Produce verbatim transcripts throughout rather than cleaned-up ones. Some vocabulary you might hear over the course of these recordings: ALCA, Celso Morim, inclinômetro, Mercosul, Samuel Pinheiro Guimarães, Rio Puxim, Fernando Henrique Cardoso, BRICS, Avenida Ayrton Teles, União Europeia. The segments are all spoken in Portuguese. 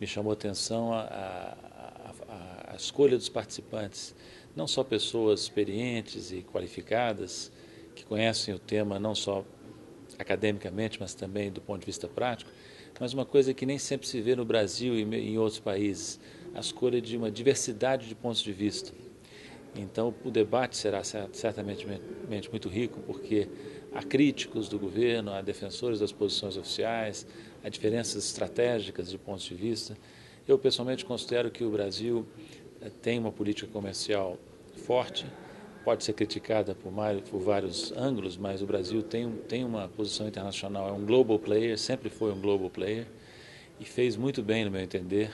me chamou a atenção a, a, a, a escolha dos participantes, não só pessoas experientes e qualificadas, que conhecem o tema não só academicamente, mas também do ponto de vista prático, mas uma coisa que nem sempre se vê no Brasil e em outros países, a escolha de uma diversidade de pontos de vista. Então, o debate será certamente muito rico, porque há críticos do governo, há defensores das posições oficiais, há diferenças estratégicas de pontos de vista. Eu, pessoalmente, considero que o Brasil tem uma política comercial forte, pode ser criticada por, mais, por vários ângulos, mas o Brasil tem, tem uma posição internacional, é um global player, sempre foi um global player, e fez muito bem, no meu entender,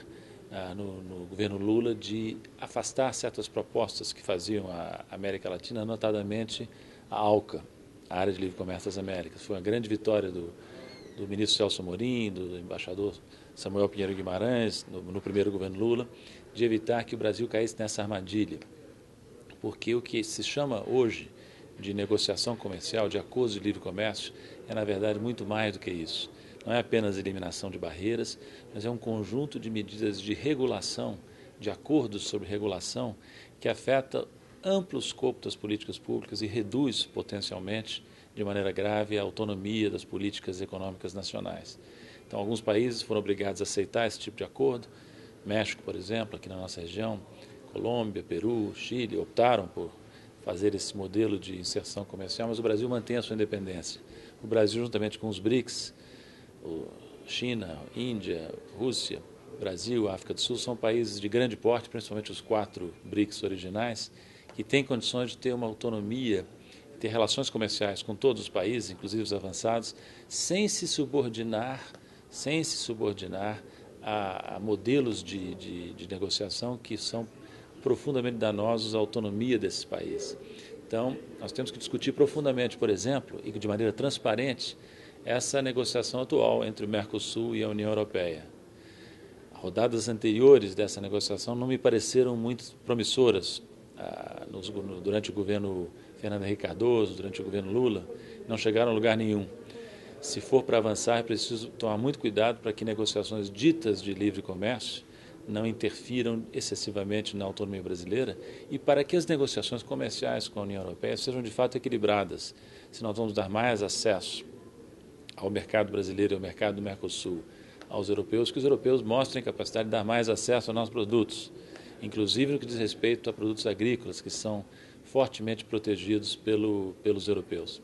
No, no governo Lula, de afastar certas propostas que faziam a América Latina, notadamente a ALCA, a Área de Livre Comércio das Américas. Foi uma grande vitória do, do ministro Celso Morim, do embaixador Samuel Pinheiro Guimarães, no, no primeiro governo Lula, de evitar que o Brasil caísse nessa armadilha. Porque o que se chama hoje de negociação comercial, de acordo de livre comércio, é, na verdade, muito mais do que isso. Não é apenas eliminação de barreiras, mas é um conjunto de medidas de regulação, de acordos sobre regulação, que afeta amplo escopo das políticas públicas e reduz potencialmente, de maneira grave, a autonomia das políticas econômicas nacionais. Então, alguns países foram obrigados a aceitar esse tipo de acordo. México, por exemplo, aqui na nossa região, Colômbia, Peru, Chile, optaram por fazer esse modelo de inserção comercial, mas o Brasil mantém a sua independência. O Brasil, juntamente com os BRICS, China, Índia, Rússia, Brasil, África do Sul, são países de grande porte, principalmente os quatro BRICS originais, que têm condições de ter uma autonomia, ter relações comerciais com todos os países, inclusive os avançados, sem se subordinar, sem se subordinar a, a modelos de, de, de negociação que são profundamente danosos à autonomia desses países. Então, nós temos que discutir profundamente, por exemplo, e de maneira transparente, essa negociação atual entre o Mercosul e a União Europeia. Rodadas anteriores dessa negociação não me pareceram muito promissoras ah, nos, no, durante o governo Fernando Henrique Cardoso, durante o governo Lula, não chegaram a lugar nenhum. Se for para avançar, é preciso tomar muito cuidado para que negociações ditas de livre comércio não interfiram excessivamente na autonomia brasileira e para que as negociações comerciais com a União Europeia sejam de fato equilibradas, se nós vamos dar mais acesso ao mercado brasileiro e ao mercado do Mercosul, aos europeus, que os europeus mostrem capacidade de dar mais acesso aos nossos produtos, inclusive no que diz respeito a produtos agrícolas, que são fortemente protegidos pelo, pelos europeus.